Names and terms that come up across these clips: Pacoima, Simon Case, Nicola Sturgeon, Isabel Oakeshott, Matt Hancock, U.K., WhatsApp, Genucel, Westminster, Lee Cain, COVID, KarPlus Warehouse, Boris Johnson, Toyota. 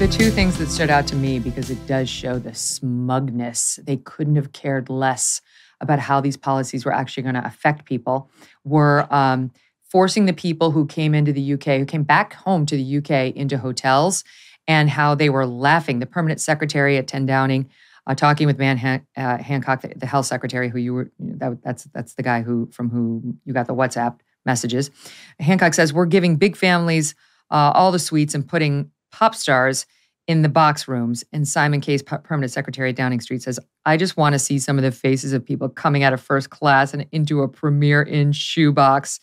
The two things that stood out to me, because it does show the smugness, they couldn't have cared less about how these policies were actually going to affect people, were forcing the people who came into the UK, who came back home to the UK, into hotels, and how they were laughing. The permanent secretary at 10 Downing, talking with Matt Hancock, the health secretary, who you were, that's the guy from whom you got the WhatsApp messages. Hancock says, we're giving big families all the suites and putting pop stars in the box rooms. And Simon Case, permanent secretary at Downing Street, says, I just want to see some of the faces of people coming out of first class and into a Premier Inn shoebox.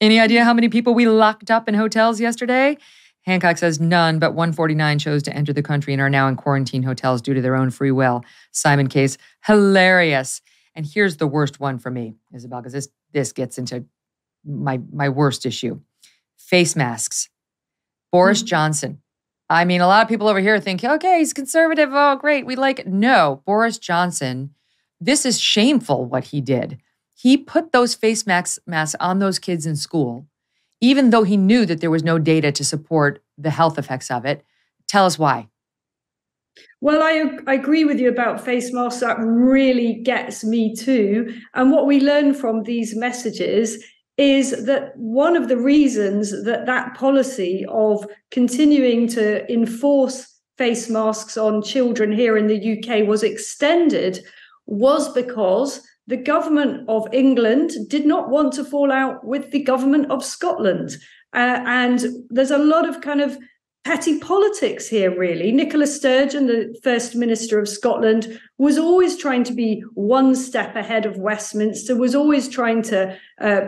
Any idea how many people we locked up in hotels yesterday? Hancock says none, but 149 chose to enter the country and are now in quarantine hotels due to their own free will. Simon Case, hilarious. And here's the worst one for me, Isabel, because this gets into my worst issue. Face masks. Boris Johnson. I mean, a lot of people over here think, okay, he's conservative. Oh, great. We like it. No, Boris Johnson, this is shameful what he did. He put those face masks on those kids in school, even though he knew that there was no data to support the health effects of it. Tell us why. Well, I agree with you about face masks. That really gets me too. And what we learn from these messages is that one of the reasons that that policy of continuing to enforce face masks on children here in the UK was extended was because the government of England did not want to fall out with the government of Scotland. And there's a lot of kind of petty politics here, really. Nicola Sturgeon, the First Minister of Scotland, was always trying to be one step ahead of Westminster, was always trying to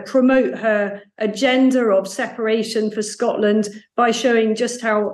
promote her agenda of separation for Scotland by showing just how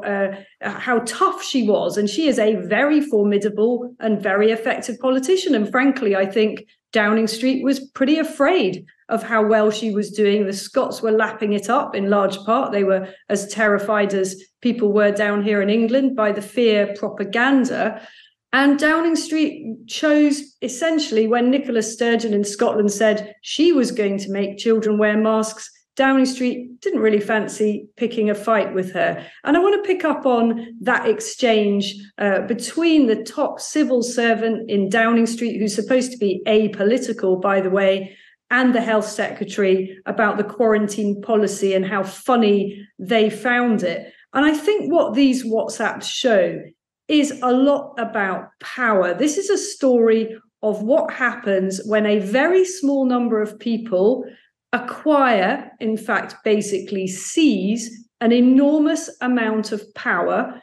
tough she was. And she is a very formidable and very effective politician. And frankly, I think Downing Street was pretty afraid of how well she was doing. The Scots were lapping it up in large part. They were as terrified as people were down here in England by the fear propaganda. And Downing Street chose essentially when Nicola Sturgeon in Scotland said she was going to make children wear masks, Downing Street didn't really fancy picking a fight with her. And I want to pick up on that exchange between the top civil servant in Downing Street, who's supposed to be apolitical, by the way, and the health secretary about the quarantine policy and how funny they found it. And I think what these WhatsApps show is a lot about power. This is a story of what happens when a very small number of people acquire, in fact, basically seize an enormous amount of power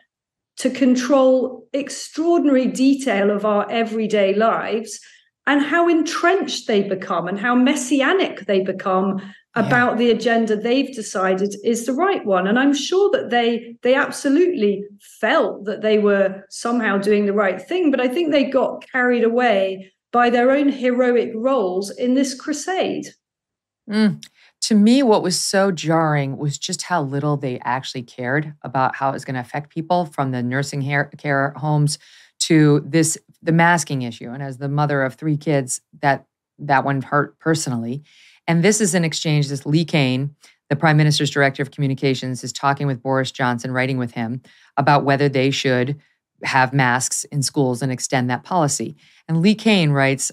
to control extraordinary detail of our everyday lives, and how entrenched they become and how messianic they become about the agenda they've decided is the right one. And I'm sure that they absolutely felt that they were somehow doing the right thing, but I think they got carried away by their own heroic roles in this crusade. To me, what was so jarring was just how little they actually cared about how it was going to affect people, from the nursing care homes to the masking issue. And as the mother of three kids, that one hurt personally. And this is an exchange. This Lee Cain, the Prime Minister's Director of Communications, is talking with Boris Johnson, writing with him about whether they should have masks in schools and extend that policy. And Lee Cain writes,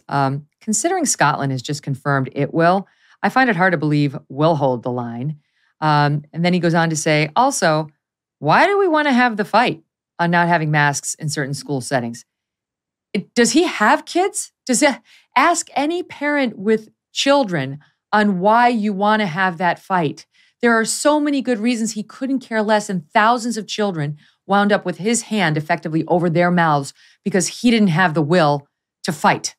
considering Scotland has just confirmed it will, I find it hard to believe we'll hold the line. And then he goes on to say, also, why do we want to have the fight on not having masks in certain school settings? Does he have kids? Ask any parent with children on why you want to have that fight. There are so many good reasons. He couldn't care less, and thousands of children wound up with his hand effectively over their mouths because he didn't have the will to fight.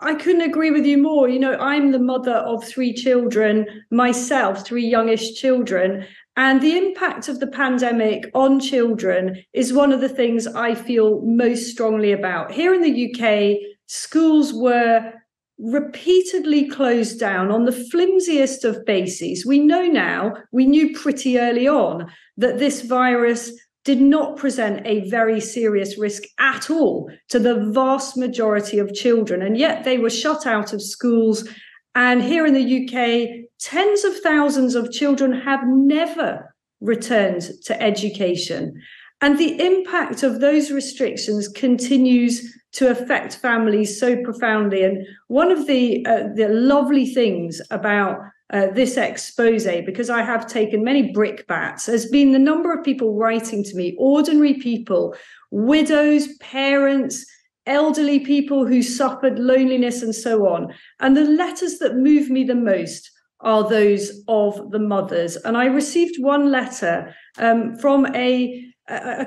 I couldn't agree with you more. You know, I'm the mother of three children myself, three youngish children. And the impact of the pandemic on children is one of the things I feel most strongly about. Here in the UK, schools were repeatedly closed down on the flimsiest of bases. We know now, we knew pretty early on, that this virus did not present a very serious risk at all to the vast majority of children. And yet they were shut out of schools. And here in the UK, tens of thousands of children have never returned to education. And the impact of those restrictions continues to affect families so profoundly. And one of the lovely things about this expose, because I have taken many brickbats, has been the number of people writing to me, ordinary people, widows, parents, elderly people who suffered loneliness and so on. And the letters that move me the most are those of the mothers. And I received one letter from a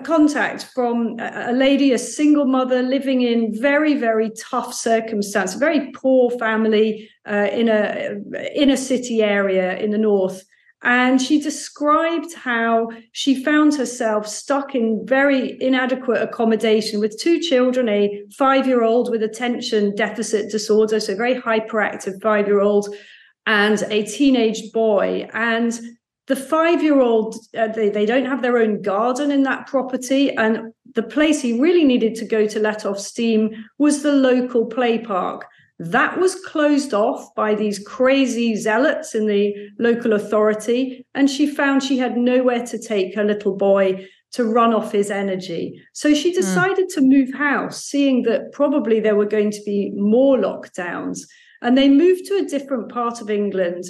contact from a lady, a single mother living in very, very tough circumstance, a very poor family in a inner city area in the north. And she described how she found herself stuck in very inadequate accommodation with two children, a 5-year-old with attention deficit disorder, so a very hyperactive 5-year-old, and a teenage boy. And the 5-year-old, they don't have their own garden in that property. And the place he really needed to go to let off steam was the local play park. That was closed off by these crazy zealots in the local authority. And she found she had nowhere to take her little boy to run off his energy. So she decided to move house, seeing that probably there were going to be more lockdowns. And they moved to a different part of England,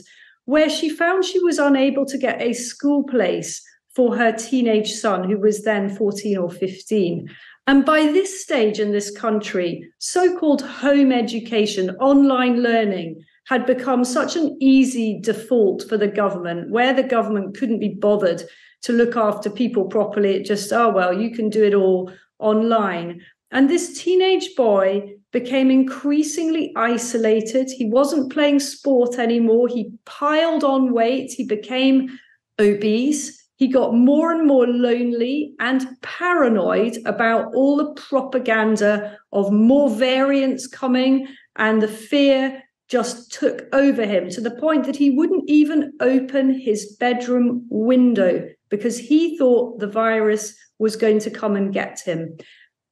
where she found she was unable to get a school place for her teenage son, who was then 14 or 15. And by this stage in this country, so-called home education, online learning, had become such an easy default for the government, where the government couldn't be bothered to look after people properly. It just, oh, well, you can do it all online. And this teenage boy became increasingly isolated. He wasn't playing sport anymore. He piled on weight. He became obese. He got more and more lonely and paranoid about all the propaganda of more variants coming, and the fear just took over him to the point that he wouldn't even open his bedroom window because he thought the virus was going to come and get him.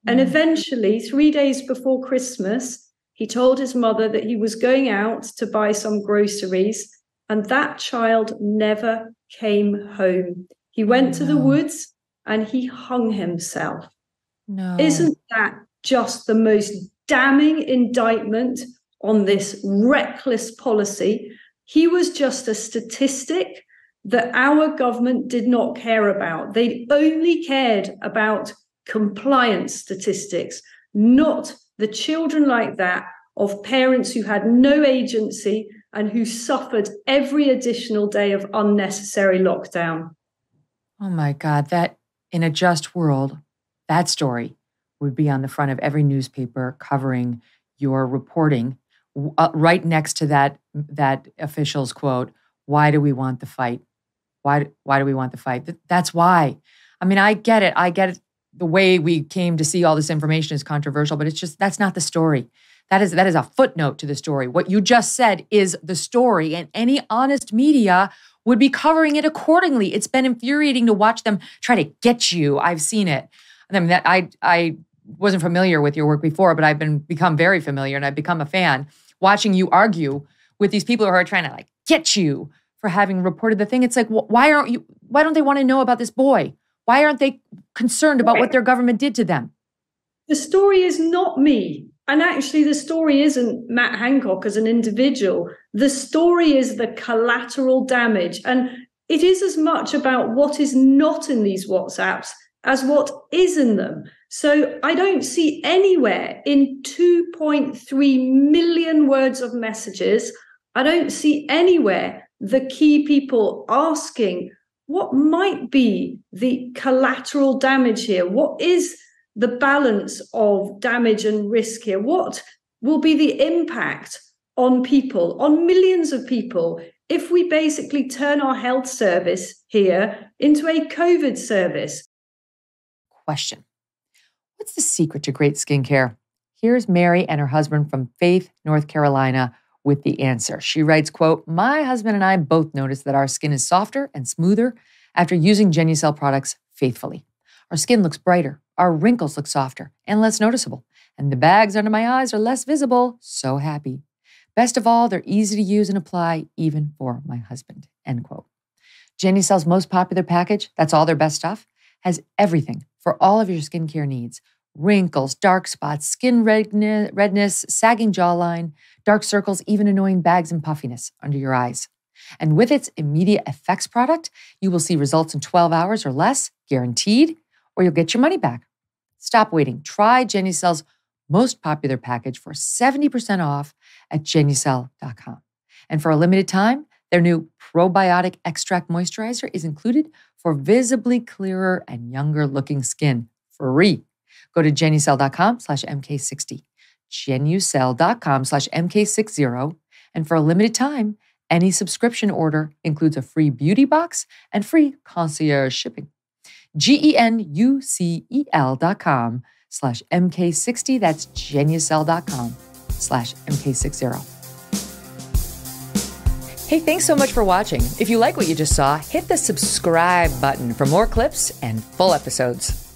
And eventually, 3 days before Christmas, he told his mother that he was going out to buy some groceries, and that child never came home. He went to the woods and he hung himself. No. Isn't that just the most damning indictment on this reckless policy? He was just a statistic that our government did not care about. They only cared about compliance statistics, not the children like that of parents who had no agency and who suffered every additional day of unnecessary lockdown. Oh my God, that in a just world, that story would be on the front of every newspaper covering your reporting, right next to that official's quote, "Why do we want the fight? Why do we want the fight?" That's why. I mean, I get it. The way we came to see all this information is controversial, but it's just, that's not the story. That is a footnote to the story. What you just said is the story, and any honest media would be covering it accordingly. It's been infuriating to watch them try to get you. I've seen it. I mean, I wasn't familiar with your work before, but I've become very familiar, and I've become a fan watching you argue with these people who are trying to like get you for having reported the thing. It's like, why don't they want to know about this boy? Why aren't they concerned about what their government did to them? The story is not me. And actually, the story isn't Matt Hancock as an individual. The story is the collateral damage. And it is as much about what is not in these WhatsApps as what is in them. So I don't see anywhere in 2.3 million words of messages, I don't see anywhere the key people asking, what might be the collateral damage here? What is the balance of damage and risk here? What will be the impact on people, on millions of people, if we basically turn our health service here into a COVID service? Question. What's the secret to great skincare? Here's Mary and her husband from Faith, North Carolina, with the answer. She writes, quote, "My husband and I both noticed that our skin is softer and smoother after using Genucel products faithfully. Our skin looks brighter, our wrinkles look softer and less noticeable, and the bags under my eyes are less visible. So happy. Best of all, they're easy to use and apply, even for my husband," end quote. Genucel's most popular package, that's all their best stuff, has everything for all of your skincare needs. Wrinkles, dark spots, skin redness, sagging jawline, dark circles, even annoying bags and puffiness under your eyes. And with its immediate effects product, you will see results in 12 hours or less, guaranteed, or you'll get your money back. Stop waiting. Try Genucel's most popular package for 70% off at Genucel.com. And for a limited time, their new probiotic extract moisturizer is included for visibly clearer and younger looking skin, free. Go to Genucel.com/MK60, Genucel.com/MK60. And for a limited time, any subscription order includes a free beauty box and free concierge shipping. Genucel.com/MK60. That's Genucel.com/MK60. Hey, thanks so much for watching. If you like what you just saw, hit the subscribe button for more clips and full episodes.